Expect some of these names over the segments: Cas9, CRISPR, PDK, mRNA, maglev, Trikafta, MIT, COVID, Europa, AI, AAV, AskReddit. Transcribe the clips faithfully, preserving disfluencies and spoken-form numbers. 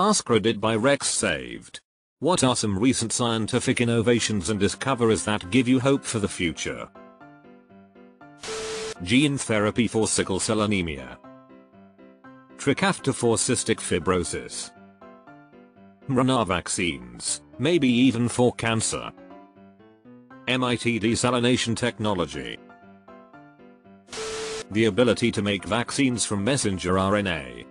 AskReddit by Rex Saved. What are some recent scientific innovations and discoveries that give you hope for the future? Gene therapy for sickle cell anemia. Trikafta for cystic fibrosis. mRNA vaccines, maybe even for cancer. M I T desalination technology. The ability to make vaccines from messenger R N A.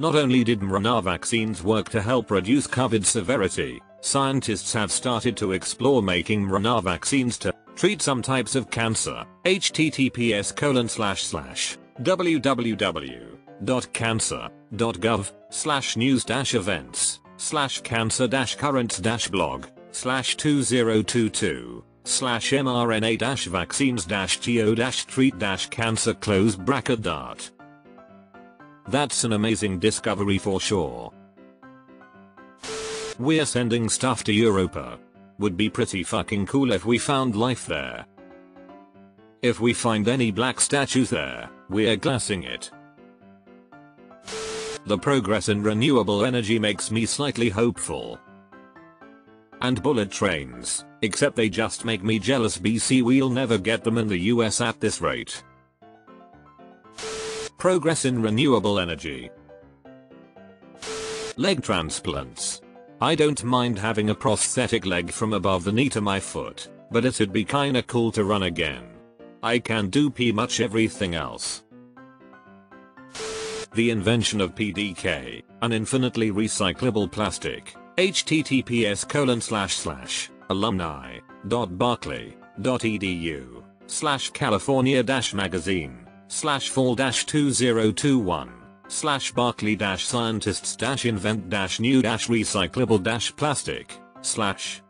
Not only did mRNA vaccines work to help reduce COVID severity, scientists have started to explore making mRNA vaccines to treat some types of cancer. https colon slash slash www dot cancer dot gov slash news dash events slash cancer dash currents dash blog slash two zero two two slash mRNA dash vaccines dash to dash treat dash cancer close bracket dart. That's an amazing discovery for sure. We're sending stuff to Europa. Would be pretty fucking cool if we found life there. If we find any black statues there, we're glassing it. The progress in renewable energy makes me slightly hopeful. And bullet trains, except they just make me jealous. B C we'll never get them in the U S at this rate. Progress in renewable energy. Leg transplants. I don't mind having a prosthetic leg from above the knee to my foot, but it'd be kinda cool to run again. I can do pretty much everything else. The invention of P D K, an infinitely recyclable plastic. https colon slash slash alumni dot berkeley dot edu slash california dash magazine slash fall dash two zero two one slash barclay dash scientists dash invent dash new dash recyclable dash plastic slash.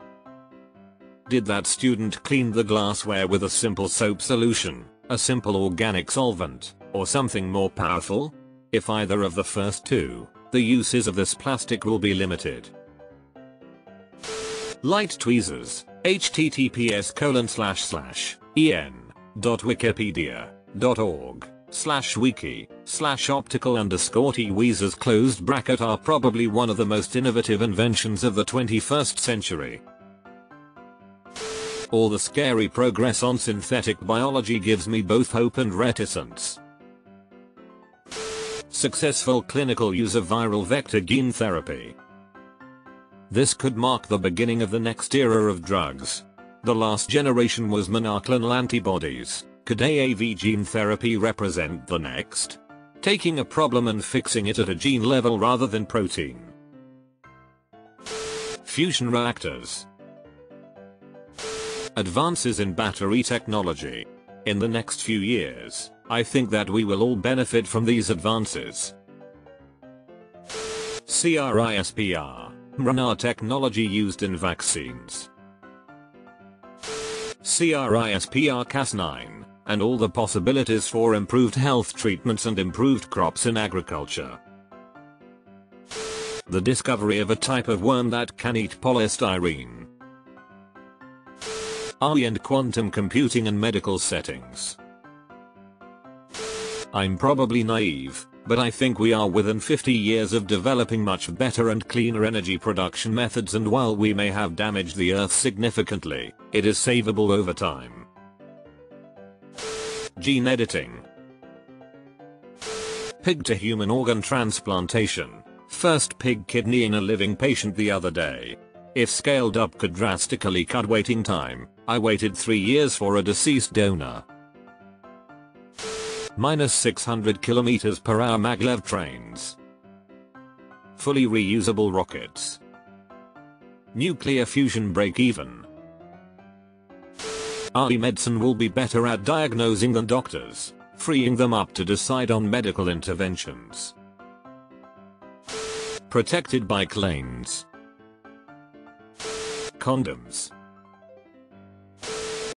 Did that student clean the glassware with a simple soap solution, a simple organic solvent, or something more powerful? If either of the first two, the uses of this plastic will be limited. Light tweezers. https colon slash slash en dot wikipedia dot org slash wiki slash optical underscore tweezers closed bracket are probably one of the most innovative inventions of the twenty-first century. All the scary progress on synthetic biology gives me both hope and reticence. Successful clinical use of viral vector gene therapy. This could mark the beginning of the next era of drugs. The last generation was monoclonal antibodies. Could A A V gene therapy represent the next? Taking a problem and fixing it at a gene level rather than protein. Fusion reactors. Advances in battery technology. In the next few years, I think that we will all benefit from these advances. CRISPR, mRNA technology used in vaccines. C R I S P R Cas nine, and all the possibilities for improved health treatments and improved crops in agriculture. The discovery of a type of worm that can eat polystyrene. A I and quantum computing in medical settings. I'm probably naive, but I think we are within fifty years of developing much better and cleaner energy production methods, and while we may have damaged the earth significantly, it is savable over time. Gene editing. Pig to human organ transplantation. First pig kidney in a living patient the other day. If scaled up, could drastically cut waiting time. I waited three years for a deceased donor. minus six hundred kilometers per hour maglev trains. Fully reusable rockets. Nuclear fusion break even. A I medicine will be better at diagnosing than doctors, freeing them up to decide on medical interventions. Protected by claims. Condoms,